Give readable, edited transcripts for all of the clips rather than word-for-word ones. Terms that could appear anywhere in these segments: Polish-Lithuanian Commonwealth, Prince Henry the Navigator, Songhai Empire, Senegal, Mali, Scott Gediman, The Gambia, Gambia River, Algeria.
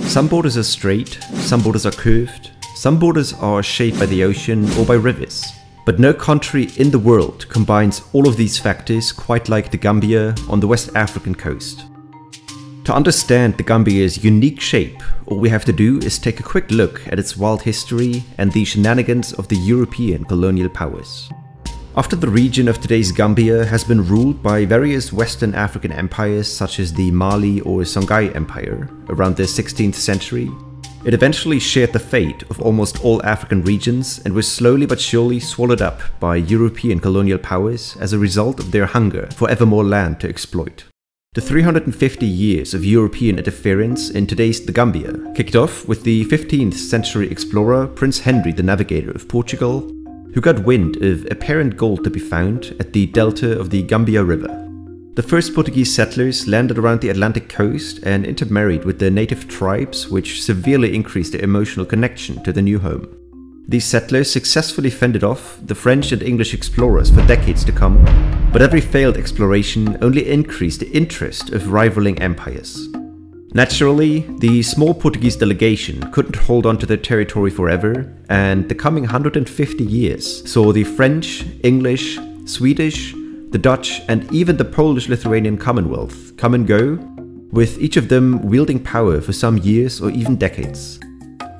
Some borders are straight, some borders are curved, some borders are shaped by the ocean or by rivers. But no country in the world combines all of these factors quite like the Gambia on the West African coast. To understand the Gambia's unique shape, all we have to do is take a quick look at its wild history and the shenanigans of the European colonial powers. After the region of today's Gambia has been ruled by various Western African empires such as the Mali or Songhai Empire around the 16th century, it eventually shared the fate of almost all African regions and was slowly but surely swallowed up by European colonial powers as a result of their hunger for ever more land to exploit. The 350 years of European interference in today's The Gambia kicked off with the 15th century explorer Prince Henry the Navigator of Portugal, who got wind of apparent gold to be found at the delta of the Gambia River. The first Portuguese settlers landed around the Atlantic coast and intermarried with the native tribes, which severely increased their emotional connection to the new home. These settlers successfully fended off the French and English explorers for decades to come, but every failed exploration only increased the interest of rivaling empires. Naturally, the small Portuguese delegation couldn't hold on to their territory forever, and the coming 150 years saw the French, English, Swedish, the Dutch and even the Polish-Lithuanian Commonwealth come and go, with each of them wielding power for some years or even decades.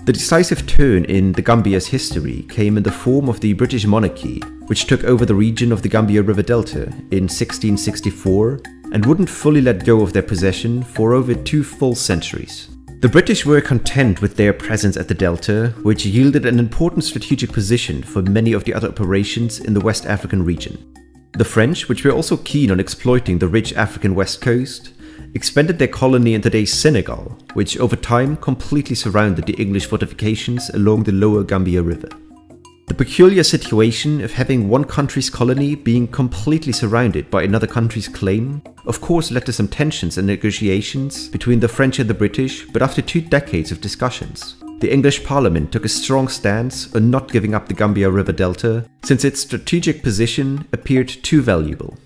The decisive turn in the Gambia's history came in the form of the British monarchy, which took over the region of the Gambia River Delta in 1664 and wouldn't fully let go of their possession for over two full centuries. The British were content with their presence at the Delta, which yielded an important strategic position for many of the other operations in the West African region. The French, which were also keen on exploiting the rich African west coast, expanded their colony in today's Senegal, which over time completely surrounded the English fortifications along the lower Gambia River. The peculiar situation of having one country's colony being completely surrounded by another country's claim, of course, led to some tensions and negotiations between the French and the British, but after two decades of discussions, the English Parliament took a strong stance on not giving up the Gambia River Delta, since its strategic position appeared too valuable.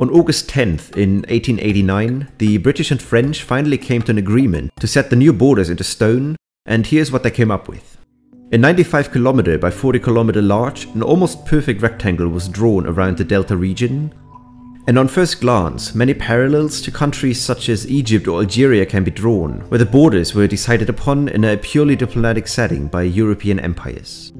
On August 10th in 1889, the British and French finally came to an agreement to set the new borders into stone, and here's what they came up with. A 95 km by 40 km large and almost perfect rectangle was drawn around the Delta region, and on first glance, many parallels to countries such as Egypt or Algeria can be drawn, where the borders were decided upon in a purely diplomatic setting by European empires.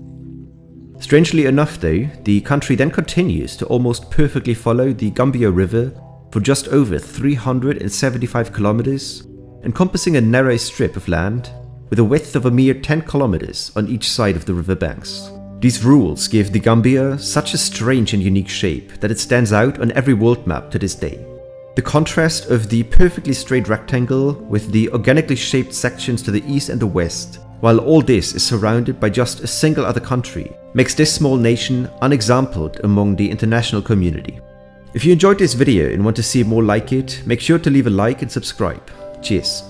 Strangely enough though, the country then continues to almost perfectly follow the Gambia River for just over 375 kilometers, encompassing a narrow strip of land with a width of a mere 10 kilometers on each side of the river banks. These rules give the Gambia such a strange and unique shape that it stands out on every world map to this day. The contrast of the perfectly straight rectangle with the organically shaped sections to the east and the west, while all this is surrounded by just a single other country, makes this small nation unexampled among the international community. If you enjoyed this video and want to see more like it, make sure to leave a like and subscribe. Cheers!